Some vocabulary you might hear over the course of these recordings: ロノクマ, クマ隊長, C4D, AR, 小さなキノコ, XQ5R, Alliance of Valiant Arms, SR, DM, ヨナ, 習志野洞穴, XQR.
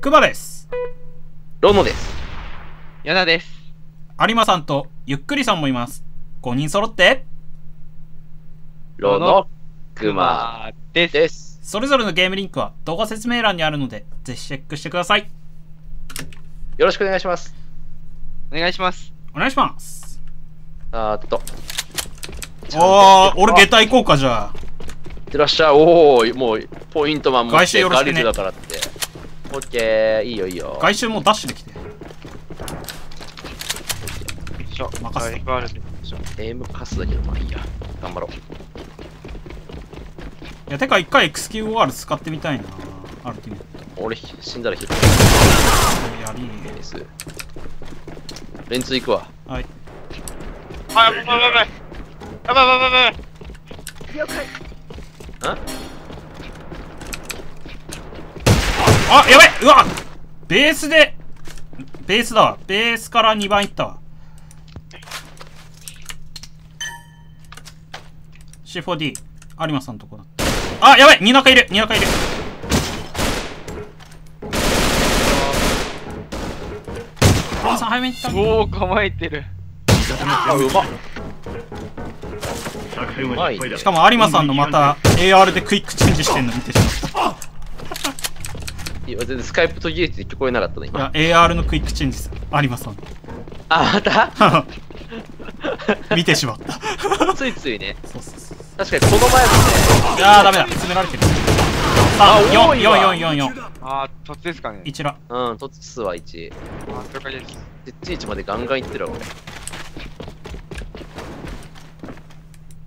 熊です。どうもです。矢田です。有馬さんとゆっくりさんもいます。5人揃ってロノクマです。それぞれのゲームリンクは動画説明欄にあるのでぜひチェックしてください。よろしくお願いします。お願いします。お願いします。あー俺下駄行こうか。じゃあいってらっしゃい。おおもうポイントマンも外周よろしくね。だからってオッケーいいよいいよ。外周もダッシュできて任せて。エームパスだけどまあいいや頑張ろう。いやてか一回 XQR 使ってみたいな。アルティメット俺死んだらヒットやりーです。レンツ行くわ。はいあやばいやばいやばいやばいやばいやばいやばい。あやばいうわベースでベースだわ。ベースから2番いったわ。C4D 有馬さんとこだった。あやばい2中いる2中いる。あさん早めに行った。おお構えてる。あうまっ。しかも有馬さんのまた AR でクイックチェンジしてんの見てしまった。いや全然スカイプと技術で聞こえなかったね今。いや AR のクイックチェンジです有馬さん。あまた見てしまった。ついついね。そうそうそう確かにこの前もね。いやーダメだ詰められてる。34444。あー突ですかね。1らうん突数は1。あっ了解です。11までガンガンいってるわ俺。ほ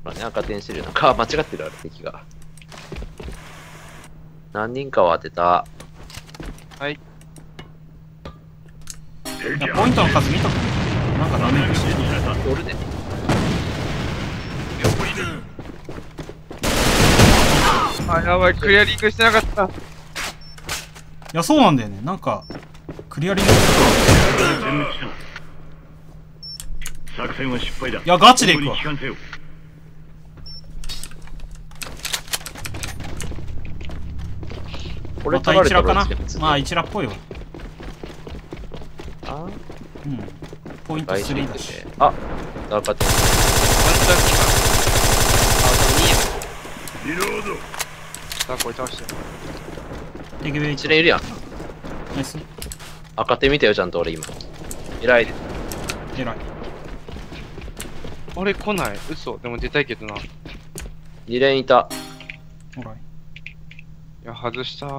らね赤点してるよ。なんか間違ってるあれ敵が何人かを当てた。はいポイントの数見たことない。なんかダメージしてる俺ね。あやばいクリアリングしてなかった。いやそうなんだよねなんかクリアリング作戦は失敗だ。いやガチでいくわ。また一ラかな。まあ一ラっぽいわ。あうんポイント3だし。あっ頑張ってあと2や。さあこれ倒して敵兵一連いるやん。ナイス赤手見たよちゃんと俺今。偉い偉い。俺来ない嘘でも出たいけどな。2連いたほらいや外した前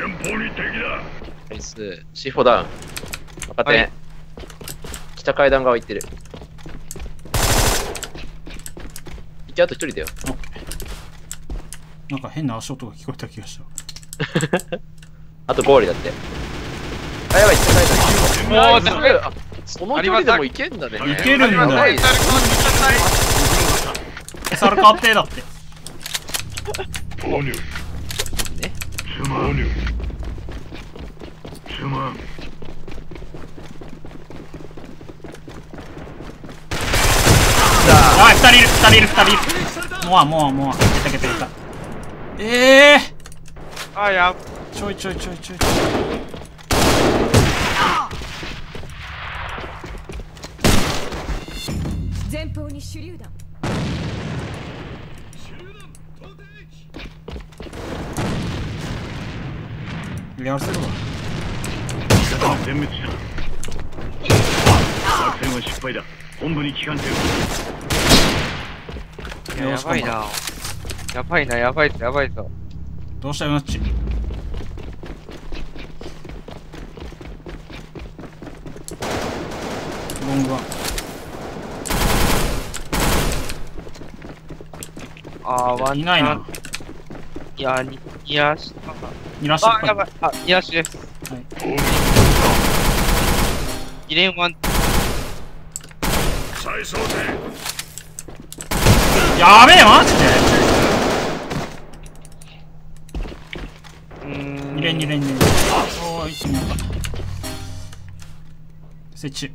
方に敵だ。ナイスシフォダウン赤手、はい、北階段側行ってる。あと一人だよ。なんか変な足音が聞こえた気がした。あとゴーリだって。あやばい行ってないだ。その距離でもいけんだね。いけるんだよ。サルカーテだって。あ、2人いる2人いる2人いる。もうゲタええー、あやちょいちょいちょいちょい。前方に手榴弾やらせるわ。全滅した作戦は失敗だ。本部に帰還せよ。やばいなやばいなやばいぞやばいぞ。どうしたよなっち。ロングワンあーワンいないな。いやにいやしいらっしゃい。あやばいあいらっしゃいです。はい2連ワン最小点やべえマジで。2連2連2連。おー1面だ設置。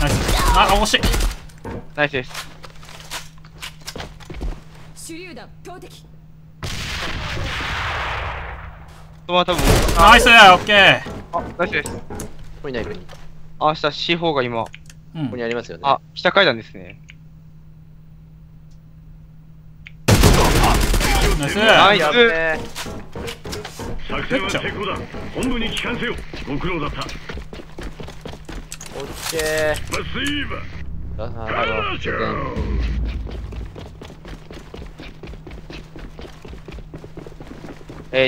ナイス。あ惜しいナイスです。手榴弾投擲人は多分ナイス。オッケー。あ、ナイスです。ここにない分に。あ、下 C4 が今、ここにありますよね。あ、下階段ですね。ナイス。ナイス。作戦は成功だ。本部に帰還せよ。ご苦労だった。オッケー。マスイーバー。あの。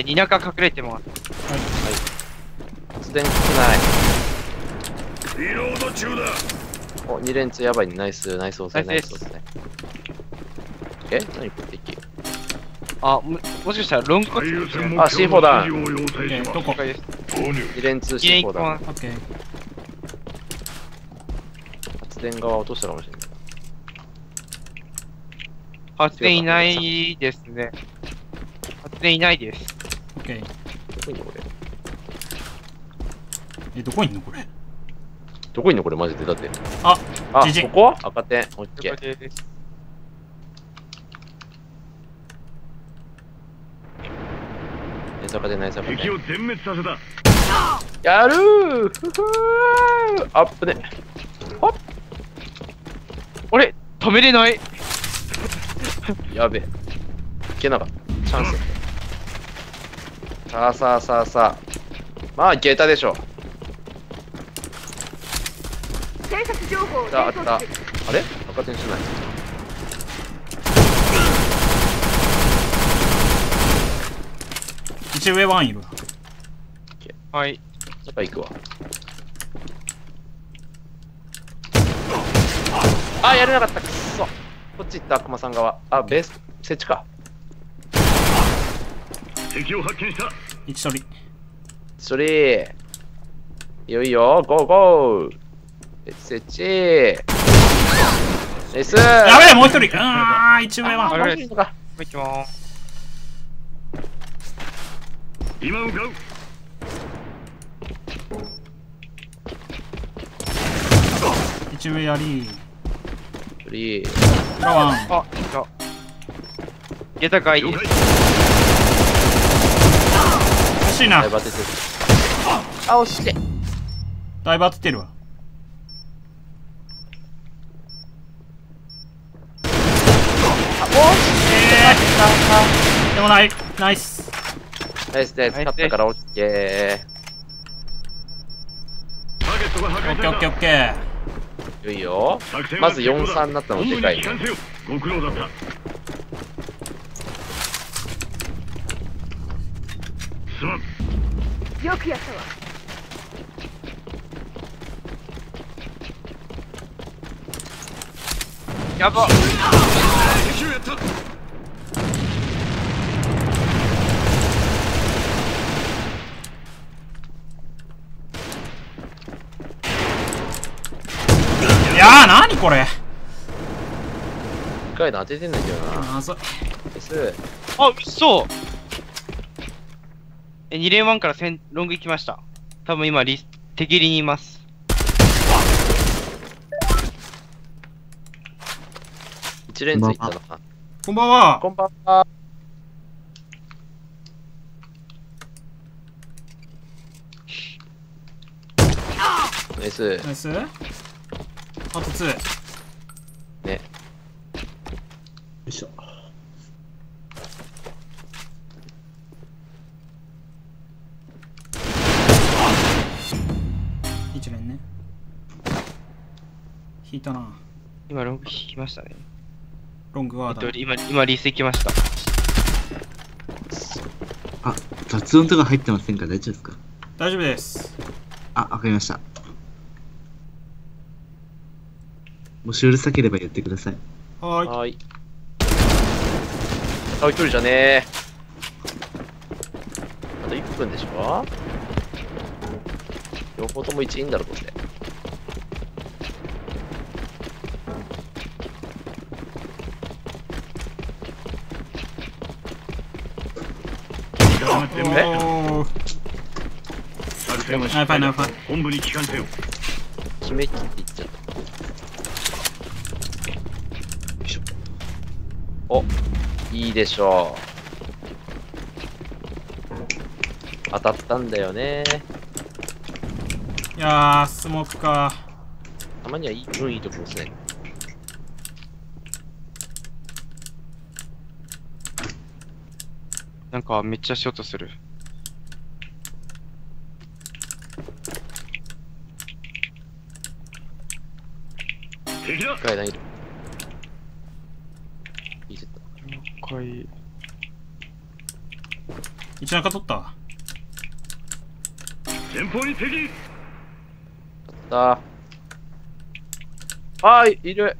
ニナカ隠れてます。はい、突然来ない。リロード中だ。お、2連通やばいね。ナイス、ナイス押さえ、ナイス押さえ。え、何これ敵。あ、もしかしたらロングコース。あ、C4 だ。どこかです。2連通 C4 だ。オッケー。発電側落としたかもしれない。発電いないですね。いないです。オッケー。どこいんのこれ、どこいんのこれ、マジで。だって、あっ、ここ赤点。オッケー。敵を全滅させた。やるー。アップね。あっ、あれ止めれない。やべえ、いけなかった。チャンス。さあさあさあさあ、まあゲータでしょ。あった。あれ赤点しない。一上ワンいる。はい、やっぱ行くわ。あ、やれなかった。くそ、こっち行った。悪魔さん側。あ、ベース設置か。敵を発見した。一処理。それ。いよいよ、ゴーゴー。設置。ナイス。やべえ、もう一人。ああ、一名は。もう一人か。行きます。今向かう。一名やり。フリー。ワン。あ、いた。下駄かいい。惜しいな。あ、惜しい。だいぶ当ててるわ。でもない。ナイス。ナイスです。勝ったからオッケー。オッケーオッケーオッケー。いいよ。まず4-3になったのでかい。ご苦労だった。よくやったわ。やばっ。いやー、なにこれ。一回当ててんだけどな。あ、うそ。2連1からロング行きました。多分今、手切りにいます。1連続いったのか。こんばんは。こんばんは。ナイス。ナイス。あと2。ね。よいしょ。引いたな。今ロング引きましたね。ロングは今リース行きました。あ、雑音とか入ってませんか、大丈夫ですか。大丈夫です。あ、わかりました。もしうるさければ言ってください。はーい。はーい。あ、一人じゃねー。あと1分でしょ。両方とも1いいんだろうとして。本部に帰還せよ。決め切っていっちゃった。お、いいでしょう。当たったんだよね。いやー、スモークか。たまにはいい運いいとこですね。なんかめっちゃショットする。階段いる。いいセット。了解。一中取った。前方に敵。ああ、いる。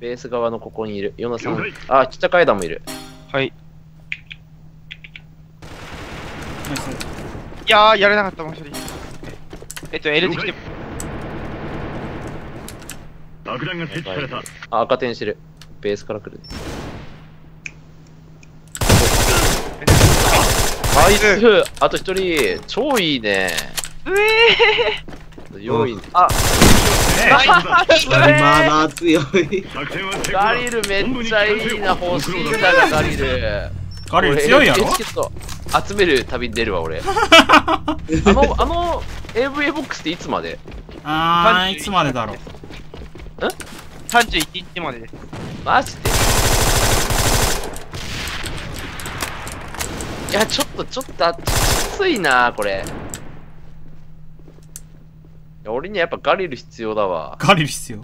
ベース側のここにいる。ヨナさん。ああ、ちっちゃい階段もいる。はい。いやー、やれなかった、もう一人。L で来て。爆弾が設置された。あ、赤点してる。ベースから来るね。ナイス。あと一人。超いいね。強い。あ、まだ強い。ガリルめっちゃいいな。欲しいな、ガリル。ガリル強いやろ。集める旅に出るわ俺。あの AVA ボックスっていつまで？ああ、いつまでだろう。ん ?31 日までです。マジで？いや、ちょっときついなこれ。いや、俺にはやっぱガリル必要だわ。ガリル必要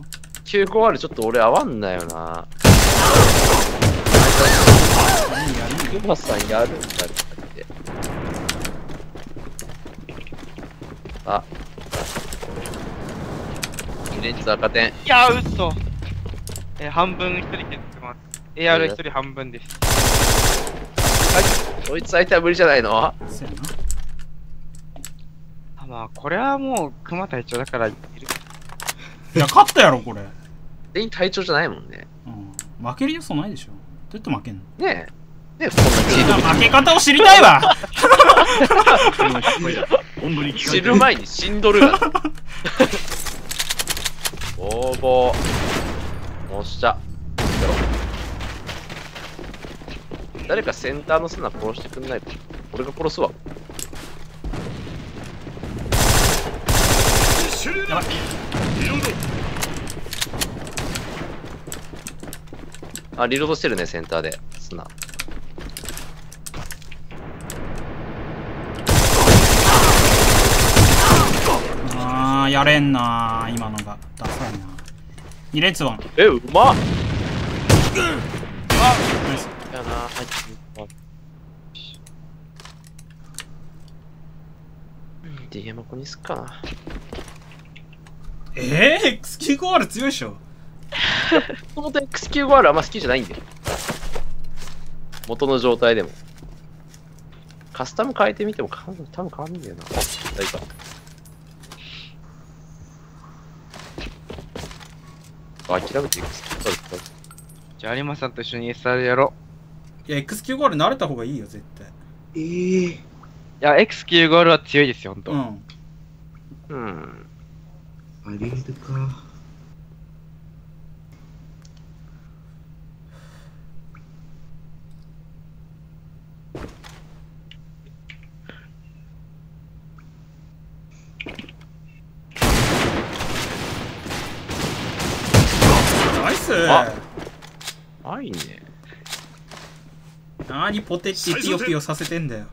?950 ちょっと俺合わんなよな。ユバさんやるんだって。あ、レンズ赤点。いやー、うっそ。半分一人削ってます。AR 一人半分です。はい、こいつ相手は無理じゃないの？あ、まあこれはもう熊隊長だからいる。いや、勝ったやろこれ。全員隊長じゃないもんね。うん、負ける要素ないでしょ。どうやって負けんの？ねえ。ね、こんな負け方を知りたいわ。知る前に死んどるが。応募。おっしゃ。誰かセンターの砂殺してくんないか。俺が殺すわ。あ、リロードしてるね、センターで砂。あー、やれんなー、今のがダサいな。2列ワン。うまっ。あ、ナイスだな。はい、DM ここにすっかな。XQ5R 強いでしょ。もともと XQ5R あんま好きじゃないんだよ、元の状態でも。カスタム変えてみても多分変わんないんだよな。大丈夫。諦めていく。じゃあ有馬さんと一緒に SR やろう。いや、 XQ5R 慣れた方がいいよ絶対。いや、 XQ5R は強いですよほんと。うん、あり得るか。あ、いいね。なにポテチピヨピヨさせてんだよ。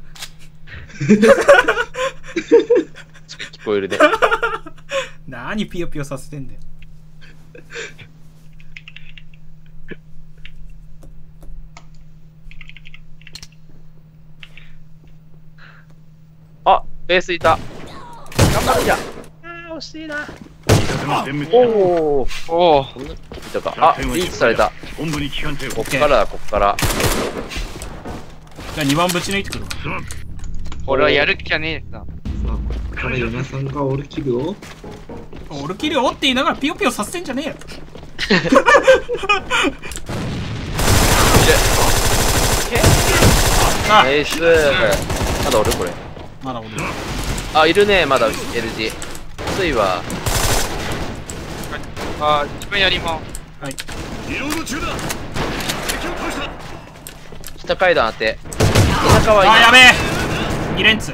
聞こえるね。なにピヨピヨさせてんだよ。あ、ベースいた。頑張るじゃん。ああ、惜しいな。おおおお、あ、リーチされた。こっからだ、こっから。じゃあ2番ぶち抜いてくる。俺はやる気じゃねえな。さあ、これヨナさんがオルキルをって言いながらピヨピヨさせてんじゃねえよ。ナイス。まだおるこれ。まだおる。あ、いるね。まだ L 字ついわ。ああ、自分やりまー。はい、北階段当て。ああ、やべえ。2連通。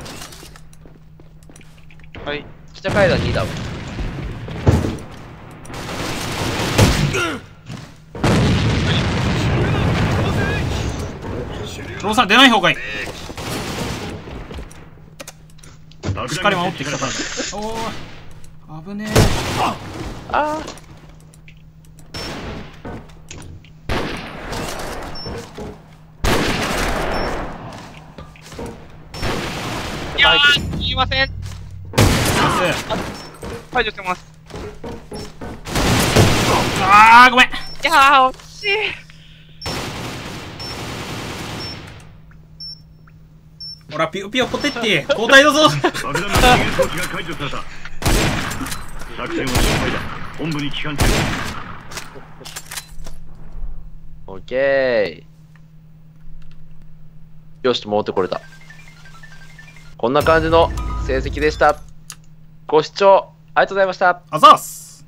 はい北海道2だわ。調査出ない方がいい。しっかり守ってくれたんだ。おー危ねえ。ああすいません。解除してます。ああごめん。いやー惜しい。ほらピヨピヨポテッティ交代だぞ。爆弾の攻撃が解除された。作戦は失敗だ。本部に帰還中。オッケー。よし戻ってこれた。こんな感じの成績でした。ご視聴ありがとうございました。あざっす。